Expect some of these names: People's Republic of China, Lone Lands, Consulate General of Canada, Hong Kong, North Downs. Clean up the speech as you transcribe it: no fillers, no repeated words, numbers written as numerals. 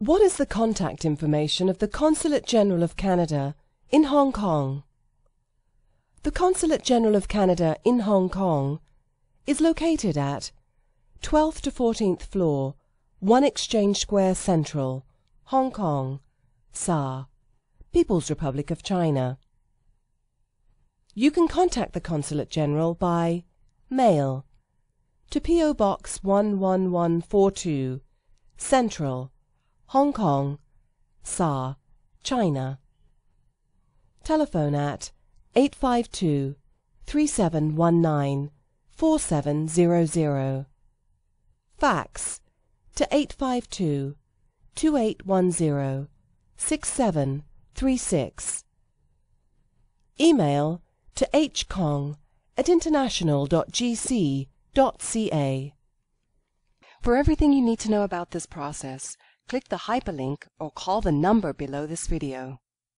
What is the contact information of the Consulate General of Canada in Hong Kong? The Consulate General of Canada in Hong Kong is located at 12th to 14th floor, 1 Exchange Square Central, Hong Kong, SAR, People's Republic of China. You can contact the Consulate General by mail to P.O. Box 11142, Central, Hong Kong, SAR, China. Telephone at 852-3719-4700. Fax to 852-2810-6736. Email to hkong@international.gc.ca. For everything you need to know about this process, click the hyperlink or call the number below this video.